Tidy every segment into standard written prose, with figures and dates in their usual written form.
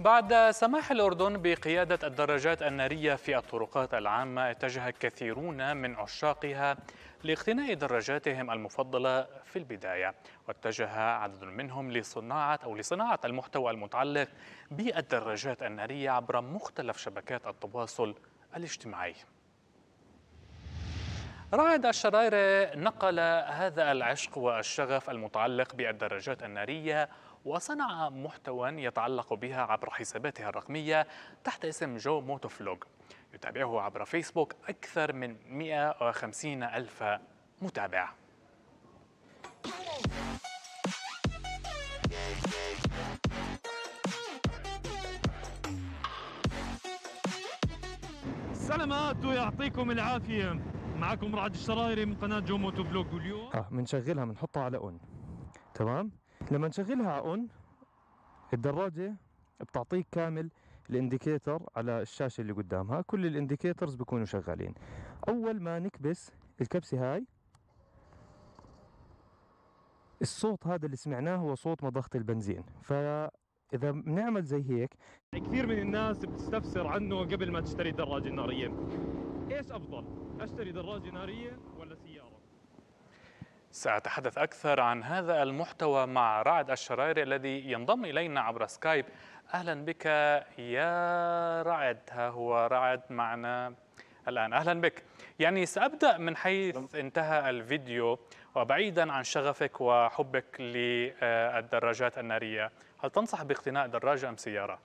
بعد سماح الأردن بقيادة الدراجات النارية في الطرقات العامة، اتجه كثيرون من عشاقها لاقتناء دراجاتهم المفضلة في البداية، واتجه عدد منهم لصناعة المحتوى المتعلق بالدراجات النارية عبر مختلف شبكات التواصل الاجتماعي. رعد الشرايري نقل هذا العشق والشغف المتعلق بالدراجات النارية، وصنع محتوى يتعلق بها عبر حساباتها الرقمية تحت اسم جو موتوفلوج، يتابعه عبر فيسبوك أكثر من 150 ألف متابع. سلامات ويعطيكم العافية، معكم رعد الشرايري من قناة جو موتوفلوج. واليوم بنشغلها بنحطها على اون، تمام؟ لما نشغلها على اون الدراجة بتعطيك كامل الانديكيتر على الشاشة اللي قدامها، كل الانديكيترز بيكونوا شغالين. أول ما نكبس الكبسة هاي، الصوت هذا اللي سمعناه هو صوت مضغة البنزين، فإذا بنعمل زي هيك كثير من الناس بتستفسر عنه قبل ما تشتري دراجة نارية. إيش أفضل؟ أشتري دراجة نارية ولا سيارة؟ سأتحدث أكثر عن هذا المحتوى مع رعد الشرايري الذي ينضم إلينا عبر سكايب. أهلا بك يا رعد، ها هو رعد معنا الآن، أهلا بك. يعني سأبدأ من حيث انتهى الفيديو، وبعيدا عن شغفك وحبك للدراجات النارية، هل تنصح باقتناء دراجة أم سيارة؟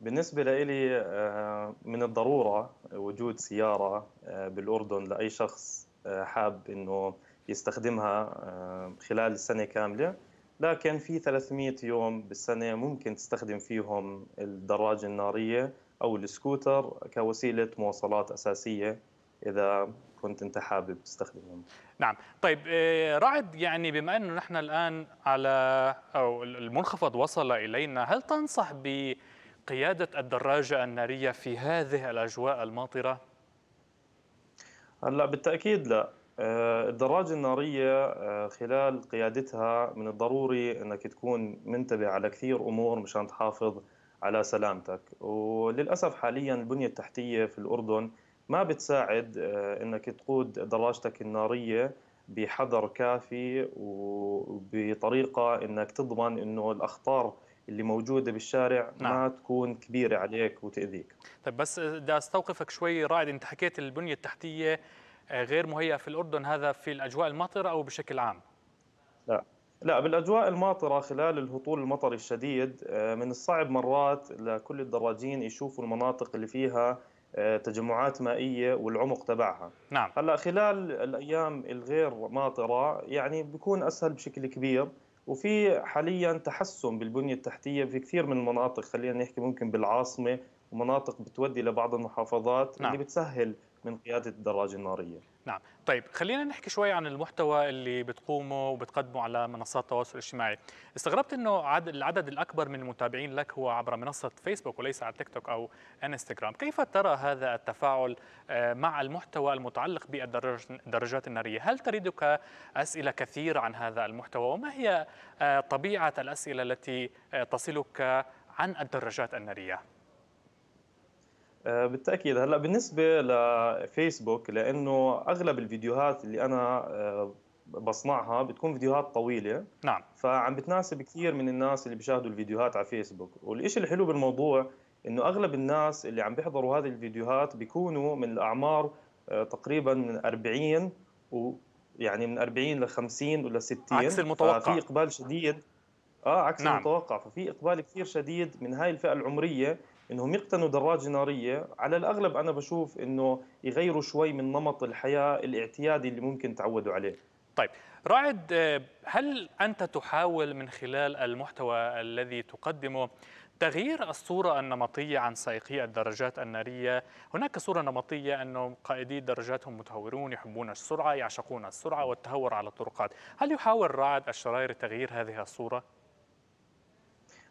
بالنسبة لي من الضرورة وجود سيارة بالأردن لأي شخص حاب انه يستخدمها خلال السنه كامله، لكن في 300 يوم بالسنه ممكن تستخدم فيهم الدراجه الناريه او السكوتر كوسيله مواصلات اساسيه اذا كنت انت حابب تستخدمهم. نعم، طيب رعد، يعني بما انه نحن الان على او المنخفض وصل الينا، هل تنصح بقياده الدراجه الناريه في هذه الاجواء الماطره؟ هلا بالتأكيد لا، الدراجة النارية خلال قيادتها من الضروري أنك تكون منتبه على كثير أمور مشان تحافظ على سلامتك، وللأسف حاليا البنية التحتية في الأردن ما بتساعد أنك تقود دراجتك النارية بحذر كافي وبطريقة أنك تضمن أنه الأخطار اللي موجودة بالشارع ما تكون كبيرة عليك وتأذيك. طيب بس بدي أستوقفك شوي رائد، أنت حكيت البنية التحتية غير مهيئة في الأردن، هذا في الأجواء الماطرة أو بشكل عام؟ لا، بالأجواء الماطرة خلال الهطول المطري الشديد من الصعب مرات لكل الدراجين يشوفوا المناطق اللي فيها تجمعات مائية والعمق تبعها. نعم. هلا خلال الأيام الغير ماطرة يعني بيكون أسهل بشكل كبير، وفي حاليا تحسن بالبنيه التحتيه في كثير من المناطق، خلينا نحكي ممكن بالعاصمه ومناطق بتودي لبعض المحافظات. نعم. اللي بتسهل من قياده الدراجه الناريه. نعم، طيب خلينا نحكي شوي عن المحتوى اللي بتقومه وبتقدمه على منصات التواصل الاجتماعي. استغربت انه العدد الاكبر من المتابعين لك هو عبر منصه فيسبوك وليس على تيك توك او انستغرام، كيف ترى هذا التفاعل مع المحتوى المتعلق بالدراجات الناريه؟ هل تردك اسئله كثيره عن هذا المحتوى؟ وما هي طبيعه الاسئله التي تصلك عن الدراجات الناريه؟ بالتأكيد. هلا بالنسبة لفيسبوك، لأنه أغلب الفيديوهات اللي أنا بصنعها بتكون فيديوهات طويلة. نعم. فعم بتناسب كثير من الناس اللي بيشاهدوا الفيديوهات على فيسبوك، والإشي الحلو بالموضوع إنه أغلب الناس اللي عم بيحضروا هذه الفيديوهات بيكونوا من الأعمار تقريبا من 40 ويعني من 40 ل 50 ولا 60، عكس المتوقع. ففي إقبال شديد. عكس المتوقع، ففي إقبال كثير شديد من هاي الفئة العمرية انهم يقتنوا دراجه ناريه. على الاغلب انا بشوف انه يغيروا شوي من نمط الحياه الاعتيادي اللي ممكن تعودوا عليه. طيب رعد، هل انت تحاول من خلال المحتوى الذي تقدمه تغيير الصوره النمطيه عن سائقي الدراجات الناريه؟ هناك صوره نمطيه انه قائدي دراجاتهم متهورون، يحبون السرعه، يعشقون السرعه والتهور على الطرقات، هل يحاول رعد الشرايري تغيير هذه الصوره؟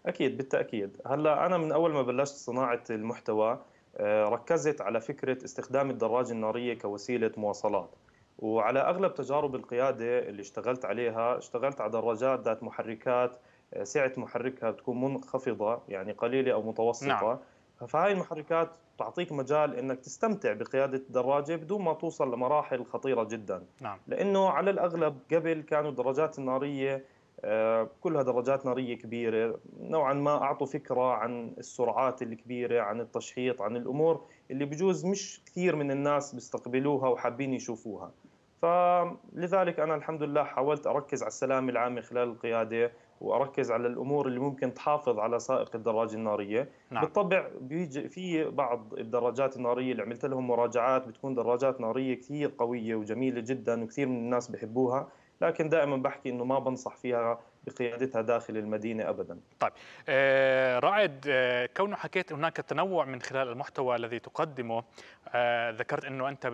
أكيد بالتأكيد. هلا أنا من أول ما بلشت صناعة المحتوى ركزت على فكرة استخدام الدراجة النارية كوسيلة مواصلات، وعلى أغلب تجارب القيادة اللي اشتغلت عليها اشتغلت على دراجات ذات محركات سعة محركها بتكون منخفضة يعني قليلة أو متوسطة. نعم. فهاي المحركات تعطيك مجال أنك تستمتع بقيادة الدراجة بدون ما توصل لمراحل خطيرة جدا. نعم. لأنه على الأغلب قبل كانوا الدراجات النارية كلها دراجات نارية كبيرة، نوعا ما أعطوا فكرة عن السرعات الكبيرة، عن التشحيط، عن الأمور اللي بجوز مش كثير من الناس بيستقبلوها وحابين يشوفوها. فلذلك أنا الحمد لله حاولت أركز على السلامة العامة خلال القيادة وأركز على الأمور اللي ممكن تحافظ على سائق الدراجة النارية. نعم. بالطبع بيجي في بعض الدراجات النارية اللي عملت لهم مراجعات بتكون دراجات نارية كثير قوية وجميلة جدا وكثير من الناس بحبوها، لكن دائما بحكي انه ما بنصح فيها بقيادتها داخل المدينه ابدا. طيب رعد، كونه حكيت هناك تنوع من خلال المحتوى الذي تقدمه، ذكرت انه انت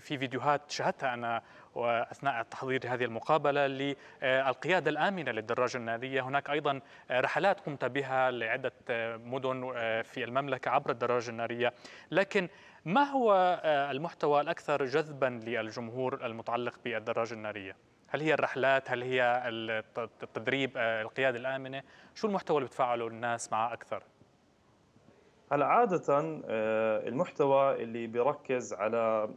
في فيديوهات شاهدتها انا واثناء تحضير هذه المقابله للقياده الامنه للدراجه الناريه، هناك ايضا رحلات قمت بها لعده مدن في المملكه عبر الدراجه الناريه، لكن ما هو المحتوى الاكثر جذبا للجمهور المتعلق بالدراجه الناريه؟ هل هي الرحلات؟ هل هي التدريب، القيادة الآمنة؟ شو المحتوى اللي بتفاعله الناس معه أكثر؟ هلا عادة المحتوى اللي بيركز على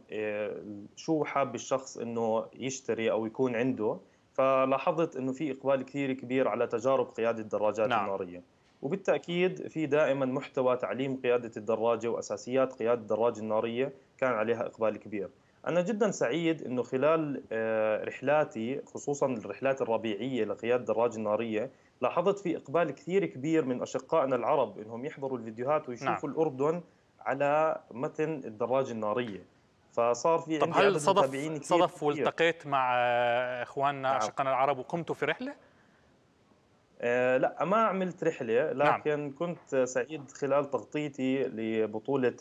شو حاب الشخص إنه يشتري أو يكون عنده، فلاحظت إنه في إقبال كثير كبير على تجارب قيادة الدراجات. نعم. النارية، وبالتأكيد في دائما محتوى تعليم قيادة الدراجة وأساسيات قيادة الدراجة النارية كان عليها إقبال كبير. أنا جدا سعيد أنه خلال رحلاتي خصوصا الرحلات الربيعية لقيادة الدراجة النارية لاحظت في إقبال كثير كبير من أشقائنا العرب أنهم يحضروا الفيديوهات ويشوفوا. نعم. الأردن على متن الدراجة النارية، فصار في عندي عدد متابعين كثير. صدف والتقيت مع إخواننا. نعم. أشقائنا العرب وقمتوا في رحلة؟ لا ما عملت رحلة، لكن نعم. كنت سعيد خلال تغطيتي لبطولة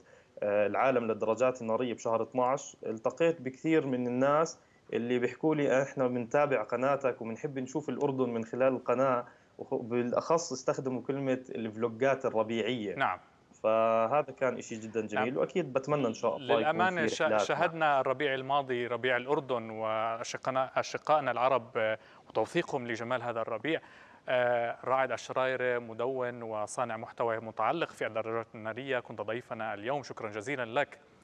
العالم للدراجات النارية بشهر 12 التقيت بكثير من الناس اللي بيحكوا لي احنا بنتابع قناتك وبنحب نشوف الأردن من خلال القناة، وبالأخص استخدموا كلمة الفلوجات الربيعية. نعم. فهذا كان شيء جدا جميل. نعم. واكيد بتمنى ان شاء الله. للأمانة شاهدنا الربيع الماضي ربيع الأردن وأشقائنا العرب وتوثيقهم لجمال هذا الربيع. رعد الشرايري مدون وصانع محتوى متعلق في الدراجات النارية كنت ضيفنا اليوم، شكرا جزيلا لك.